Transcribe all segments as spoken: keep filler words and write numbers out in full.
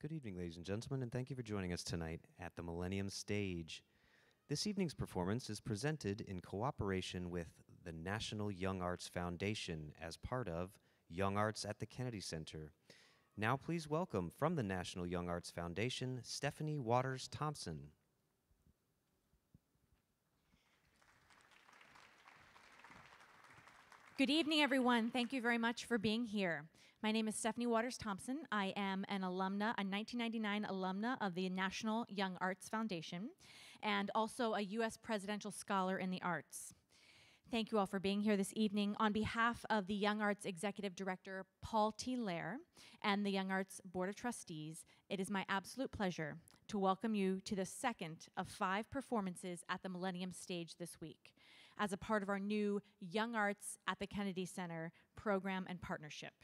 Good evening, ladies and gentlemen, and thank you for joining us tonight at the Millennium Stage. This evening's performance is presented in cooperation with the National Young Arts Foundation as part of Young Arts at the Kennedy Center. Now please welcome, from the National Young Arts Foundation, Stephanie Waters-Thompson. Good evening, everyone. Thank you very much for being here. My name is Stephanie Waters-Thompson. I am an alumna, a nineteen ninety-nine alumna of the National Young Arts Foundation, and also a U S Presidential Scholar in the Arts. Thank you all for being here this evening. On behalf of the Young Arts Executive Director, Paul T. Lair, and the Young Arts Board of Trustees, it is my absolute pleasure to welcome you to the second of five performances at the Millennium Stage this week, as a part of our new Young Arts at the Kennedy Center program and partnership.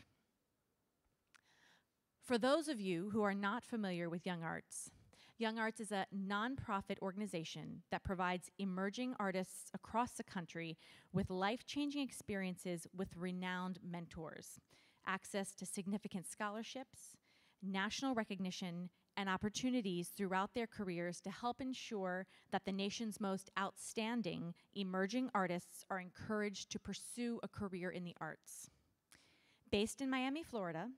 For those of you who are not familiar with Young Arts, Young Arts is a nonprofit organization that provides emerging artists across the country with life-changing experiences with renowned mentors, access to significant scholarships, national recognition, and opportunities throughout their careers to help ensure that the nation's most outstanding emerging artists are encouraged to pursue a career in the arts. Based in Miami, Florida,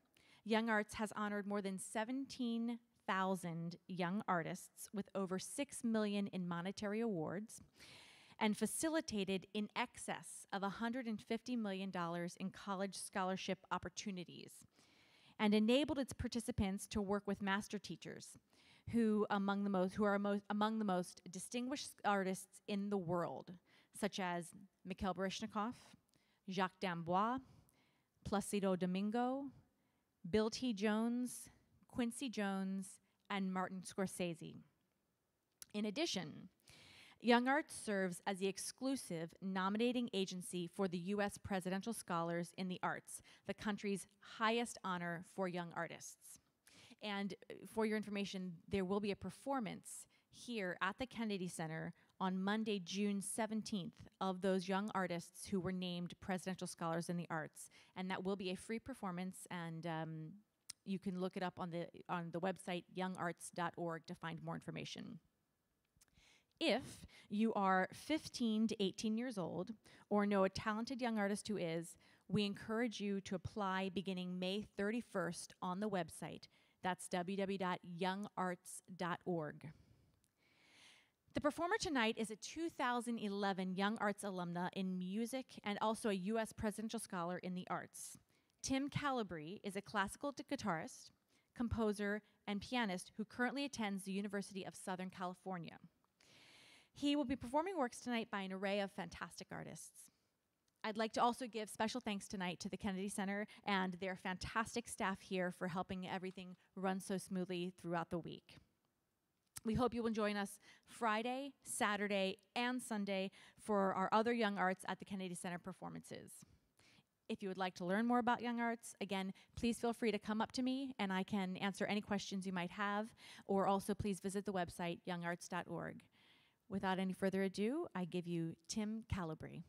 Young Arts has honored more than seventeen thousand young artists with over six million in monetary awards and facilitated in excess of one hundred fifty million dollars in college scholarship opportunities, and enabled its participants to work with master teachers who, among the most, who are most, among the most distinguished artists in the world, such as Mikhail Baryshnikov, Jacques D'Ambois, Placido Domingo, Bill T. Jones, Quincy Jones, and Martin Scorsese. In addition, Young Arts serves as the exclusive nominating agency for the U S Presidential Scholars in the Arts, the country's highest honor for young artists. And for your information, there will be a performance here at the Kennedy Center on Monday, June seventeenth, of those young artists who were named Presidential Scholars in the Arts. And that will be a free performance, and um, you can look it up on the, on the website young arts dot org to find more information. If you are fifteen to eighteen years old or know a talented young artist who is, we encourage you to apply beginning May thirty-first on the website. That's w w w dot young arts dot org. The performer tonight is a two thousand eleven Young Arts alumna in music and also a U S Presidential Scholar in the Arts. Tim Callobre is a classical guitarist, composer, and pianist who currently attends the University of Southern California. He will be performing works tonight by an array of fantastic artists. I'd like to also give special thanks tonight to the Kennedy Center and their fantastic staff here for helping everything run so smoothly throughout the week. We hope you will join us Friday, Saturday, and Sunday for our other Young Arts at the Kennedy Center performances. If you would like to learn more about Young Arts, again, please feel free to come up to me and I can answer any questions you might have, or also please visit the website young arts dot org. Without any further ado, I give you Tim Callobre.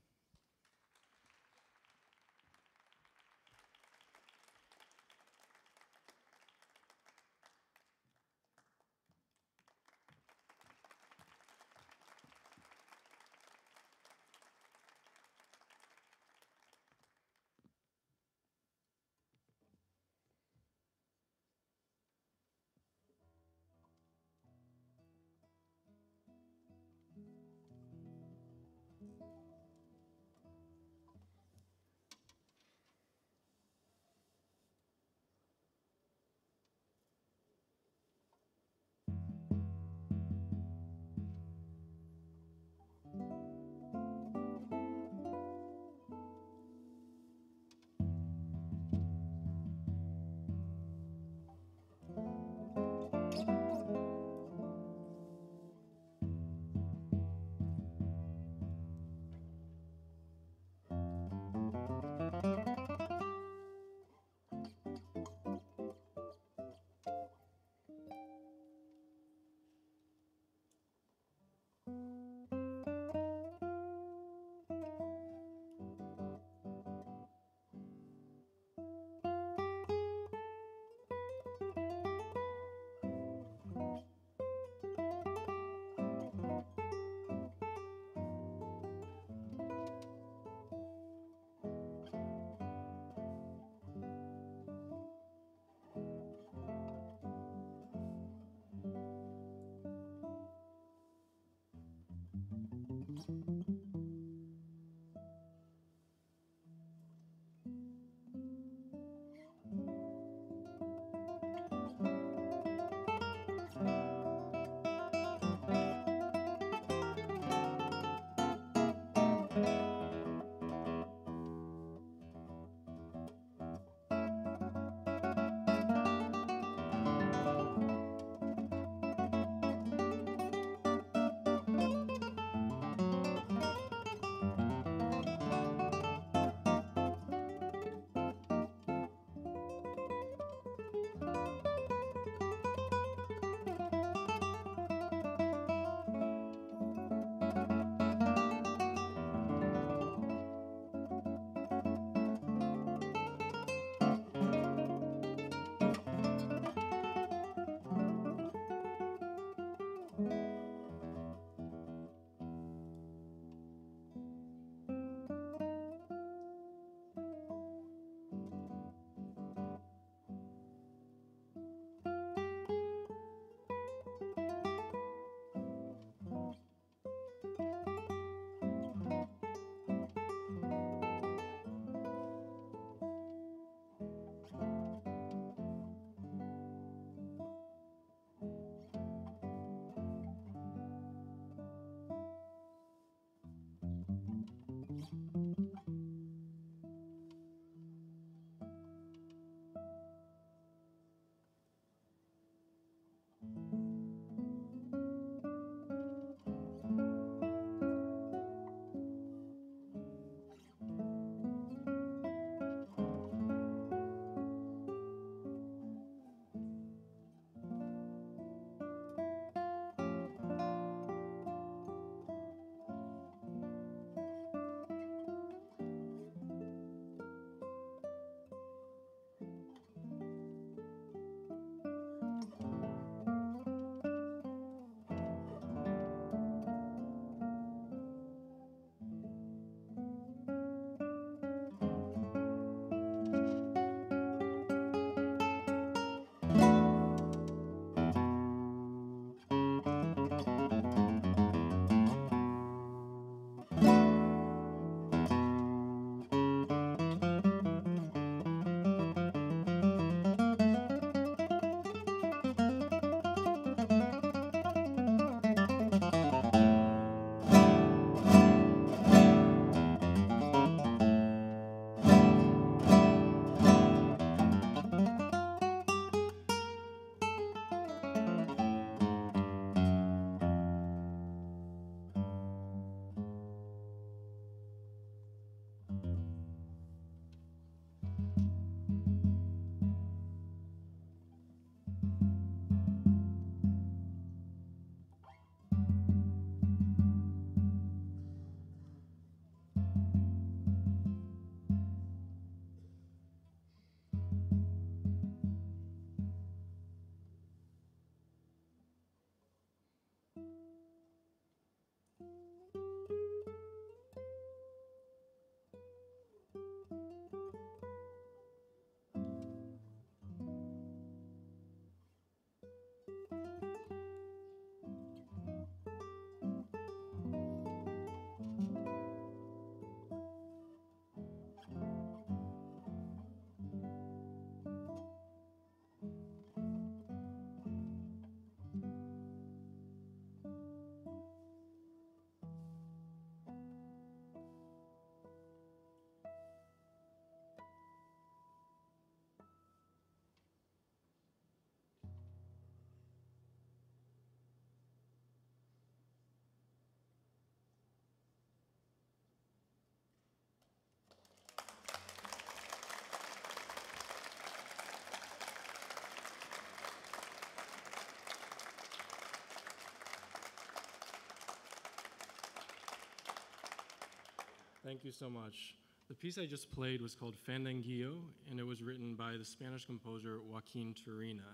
Thank you so much. The piece I just played was called Fandanguillo, and it was written by the Spanish composer Joaquin Turina.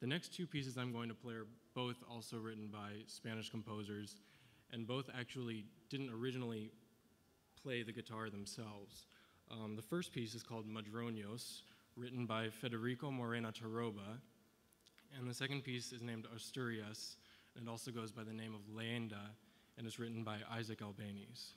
The next two pieces I'm going to play are both also written by Spanish composers, and both actually didn't originally play the guitar themselves. Um, the first piece is called Madronios, written by Federico Moreno Torroba, and the second piece is named Asturias, and it also goes by the name of Leyenda, and is written by Isaac Albeniz.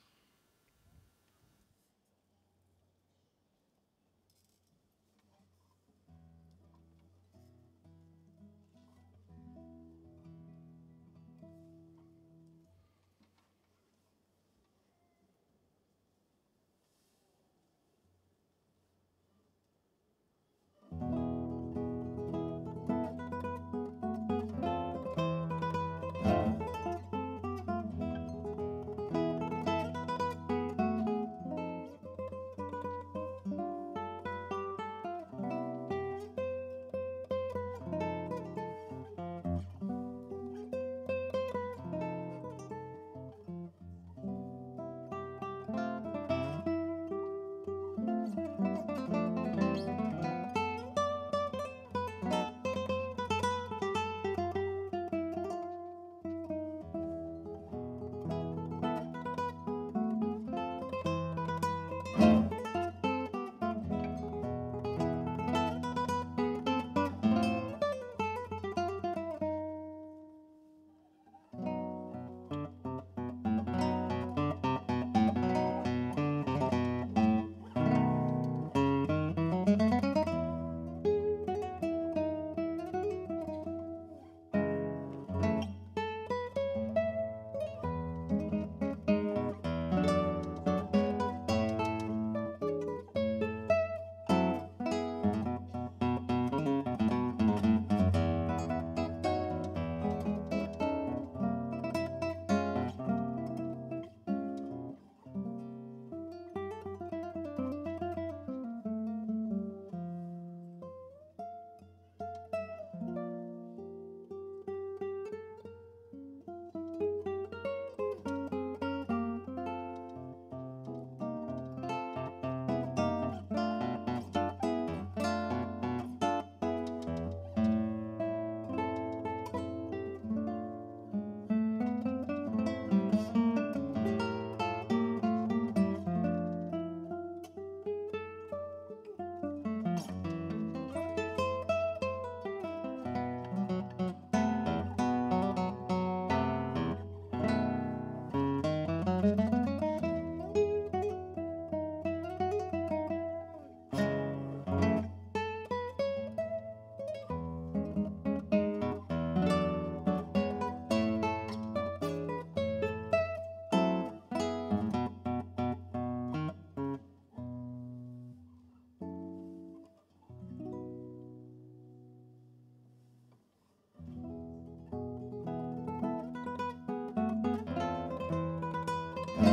Thank you.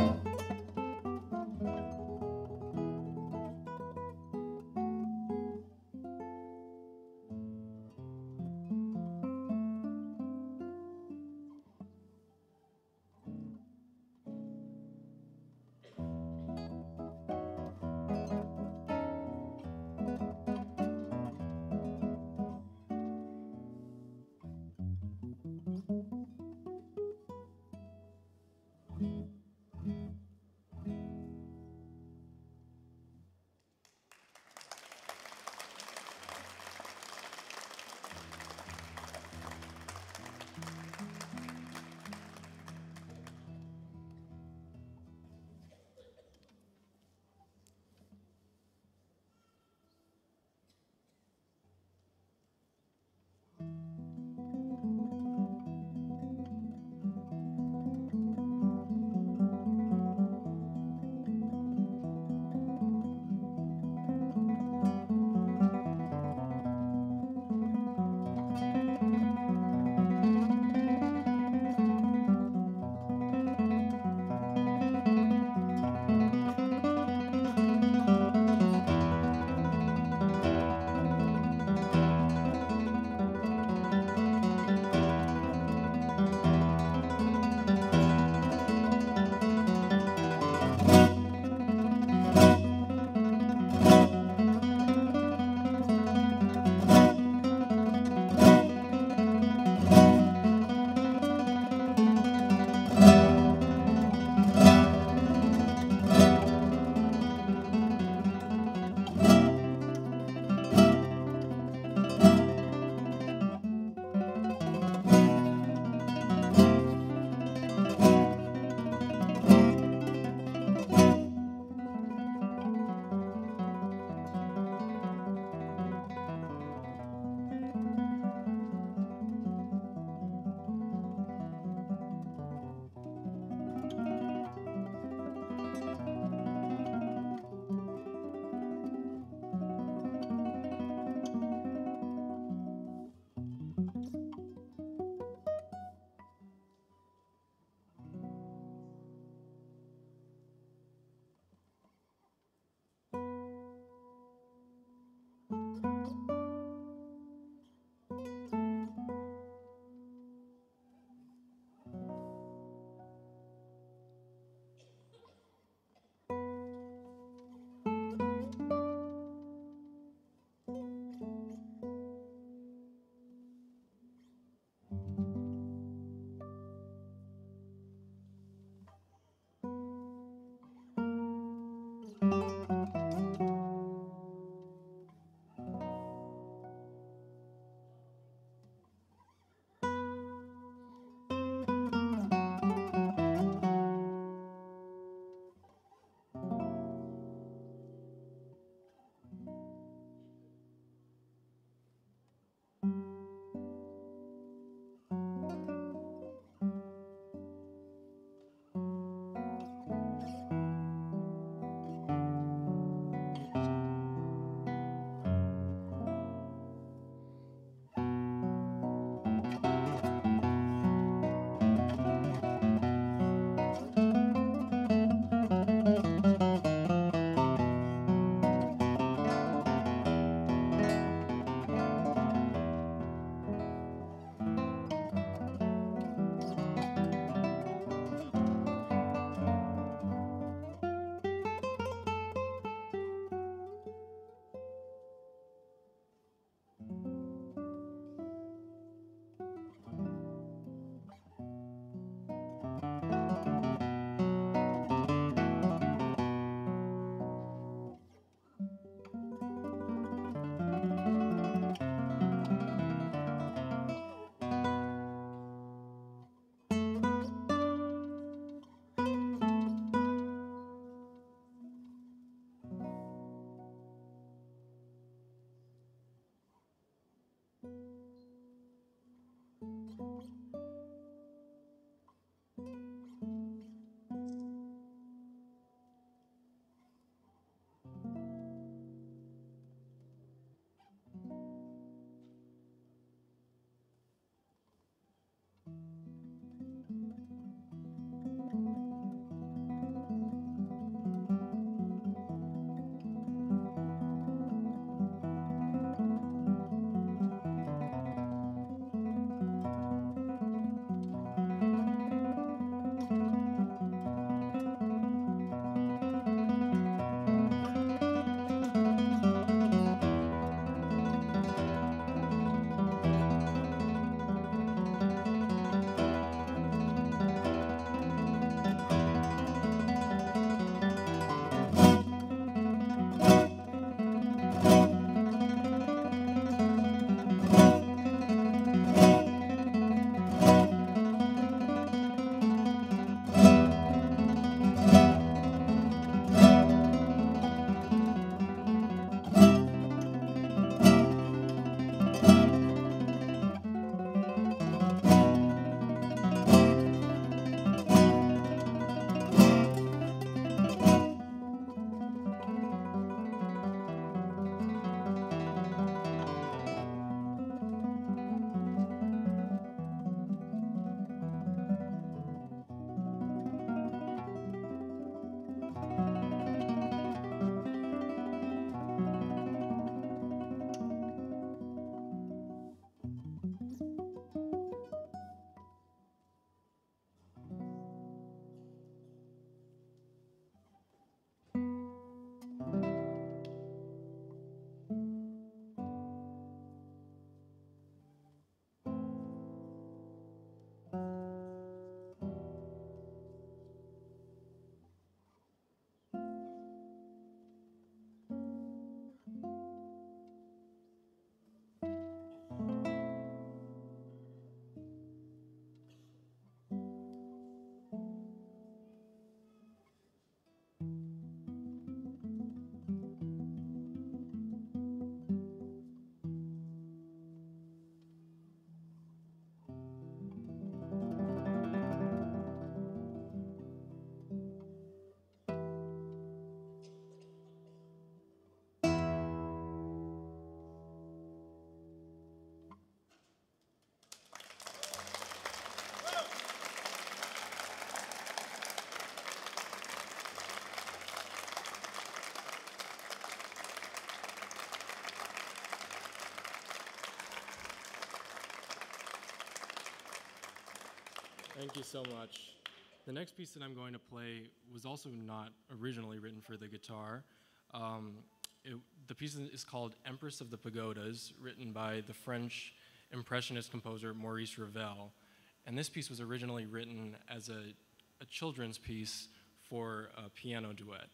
Thank you so much. The next piece that I'm going to play was also not originally written for the guitar. Um, it, the piece is called Empress of the Pagodas, written by the French Impressionist composer Maurice Ravel. And this piece was originally written as a, a children's piece for a piano duet.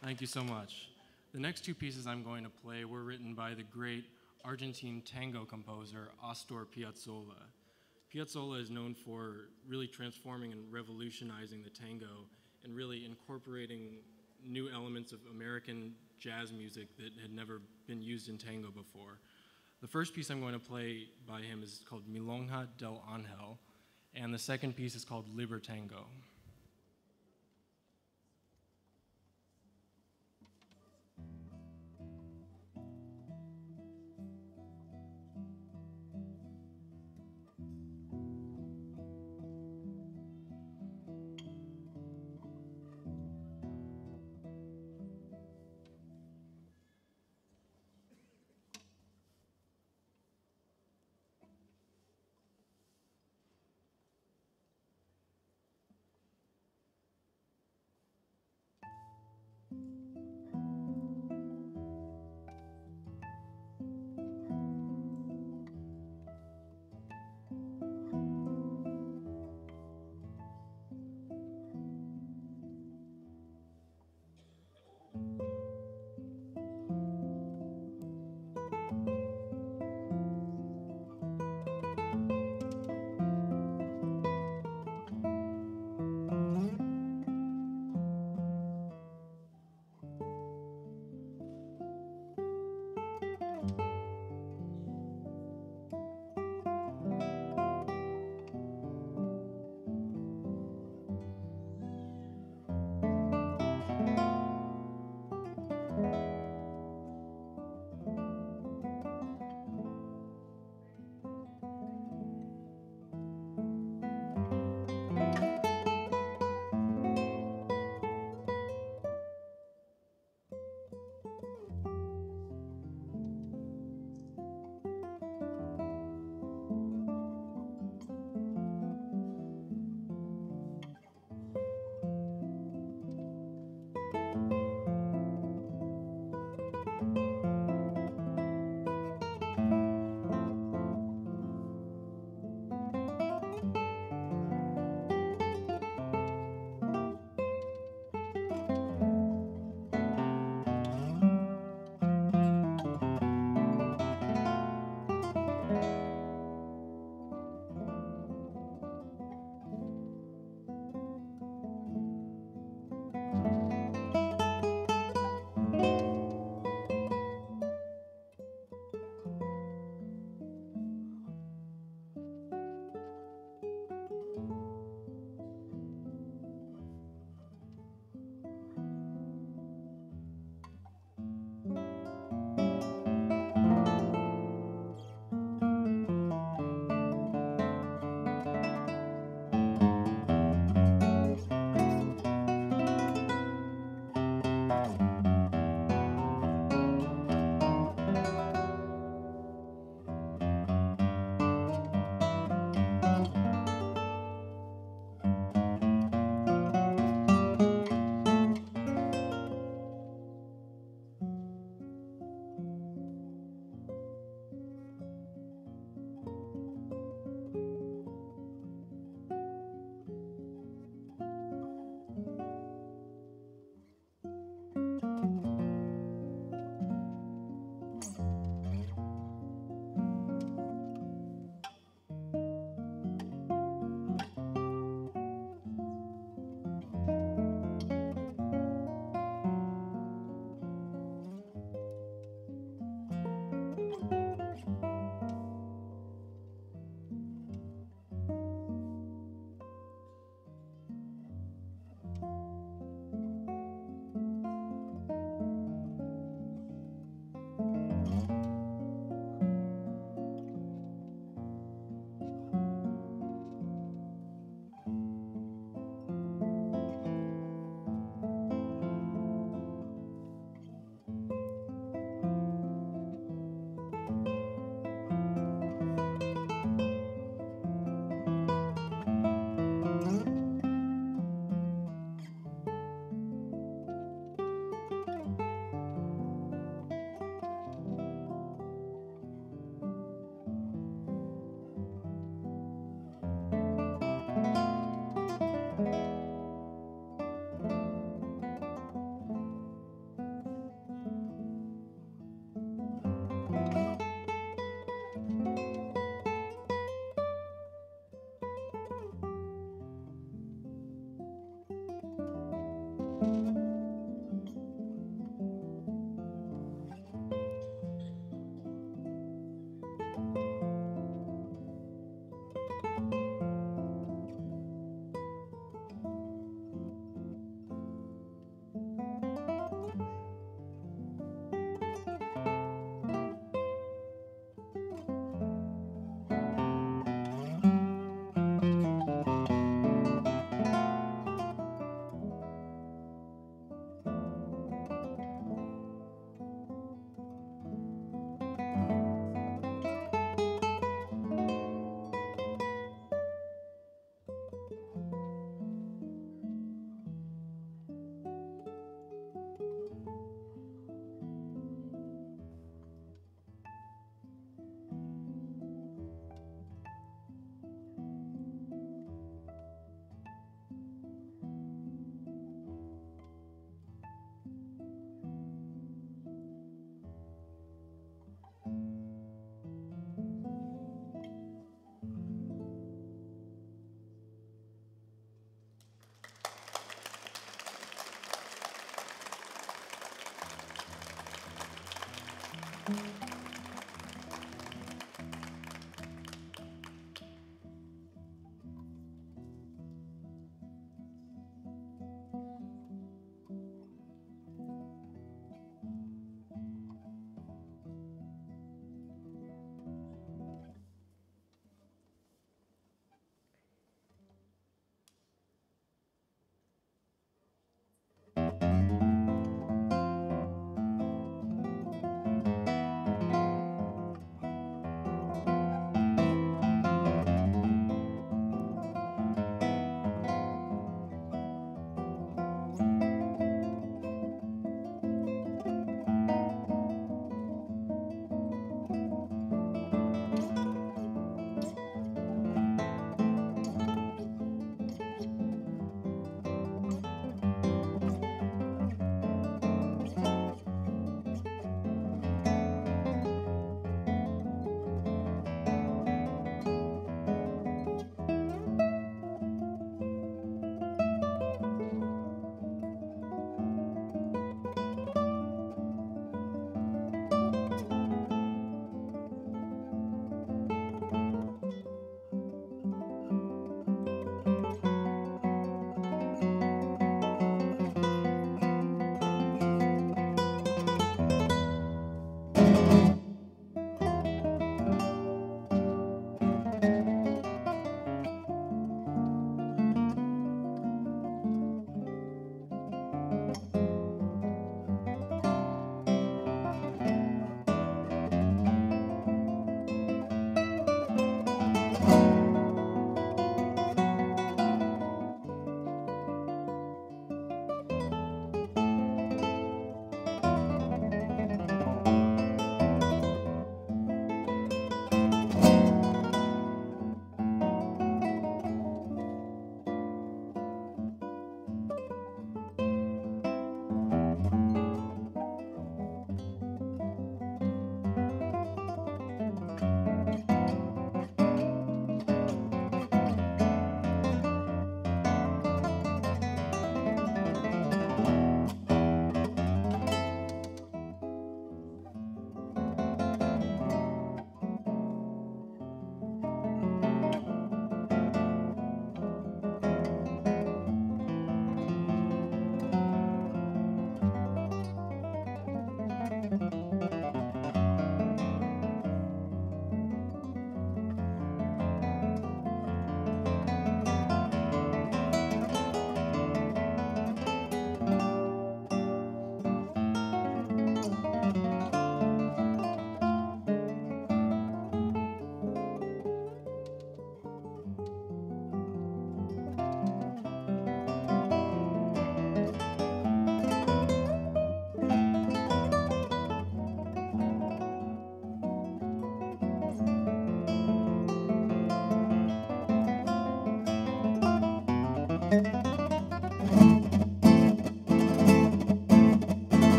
Thank you so much. The next two pieces I'm going to play were written by the great Argentine tango composer Astor Piazzolla. Piazzolla is known for really transforming and revolutionizing the tango and really incorporating new elements of American jazz music that had never been used in tango before. The first piece I'm going to play by him is called Milonga del Angel, and the second piece is called Libertango. Thank you.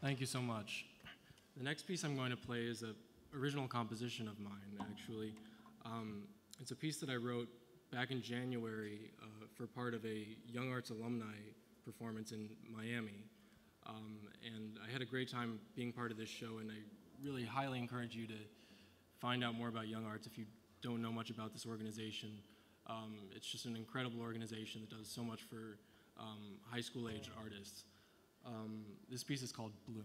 Thank you so much. The next piece I'm going to play is an original composition of mine, actually. Um, it's a piece that I wrote back in January uh, for part of a Young Arts alumni performance in Miami. Um, and I had a great time being part of this show, and I really highly encourage you to find out more about Young Arts if you don't know much about this organization. Um, it's just an incredible organization that does so much for um, high school-aged artists. Um, this piece is called Bloom.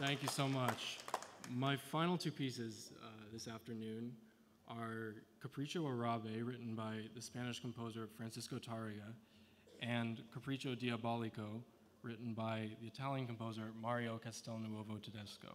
Thank you so much. My final two pieces uh, this afternoon are Capriccio Arabe, written by the Spanish composer Francisco Tarrega, and Capriccio Diabolico, written by the Italian composer Mario Castelnuovo Tedesco.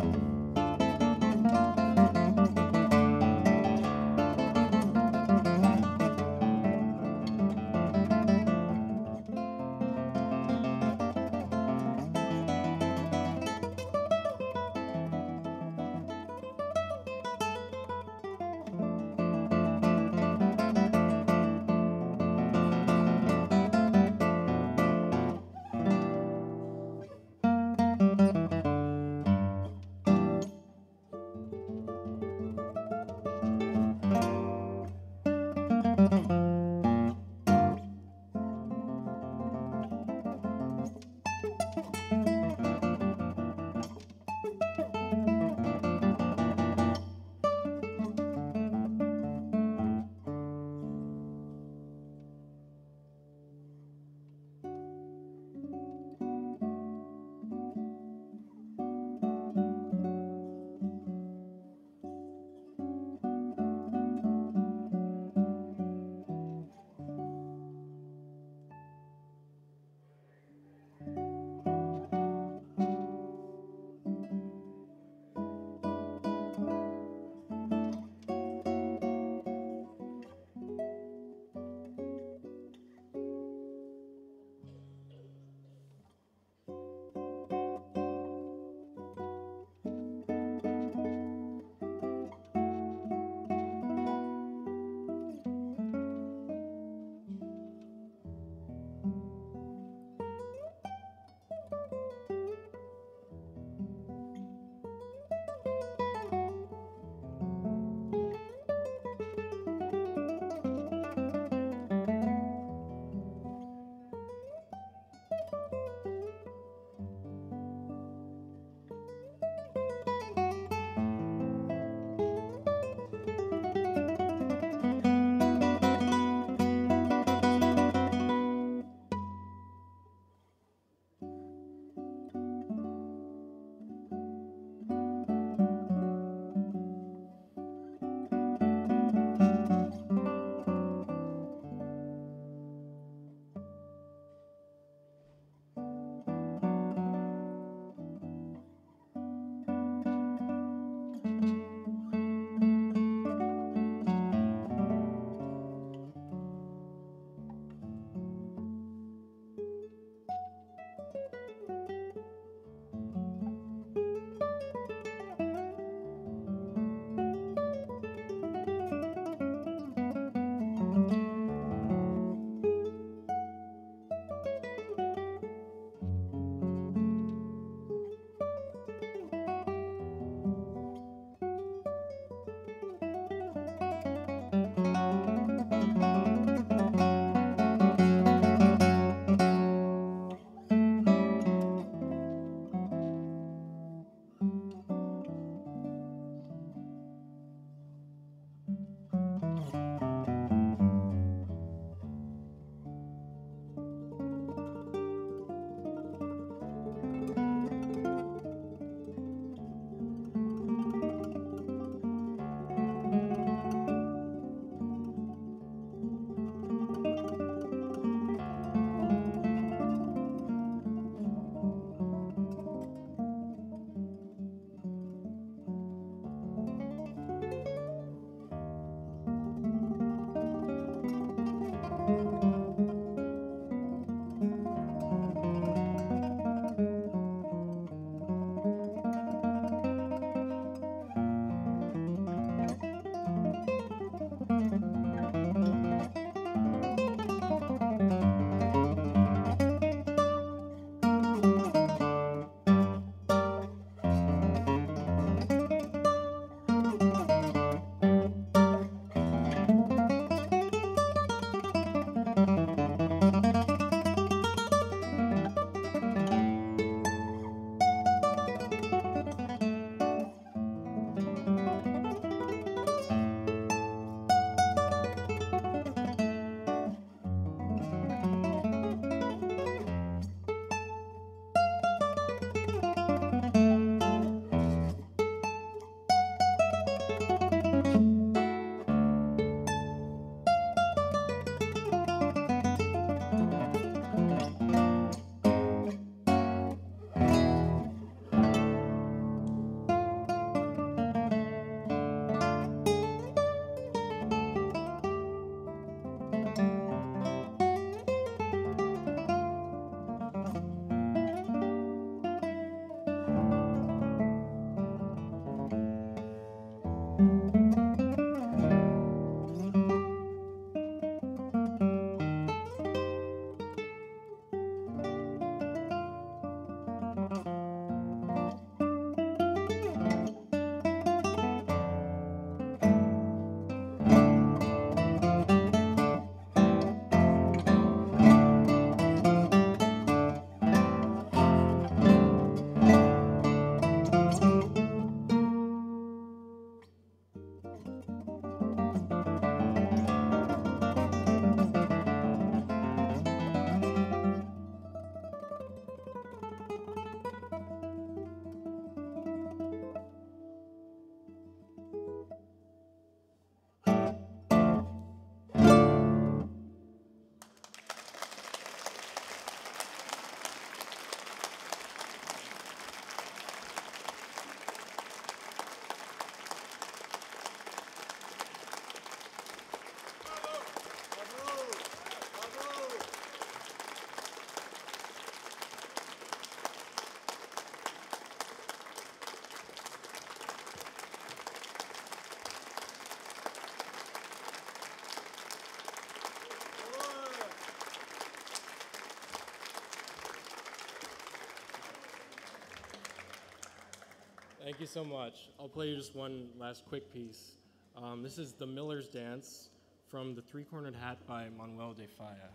Thank you so much. I'll play you just one last quick piece. Um, this is The Miller's Dance from The Three-Cornered Hat by Manuel de Falla.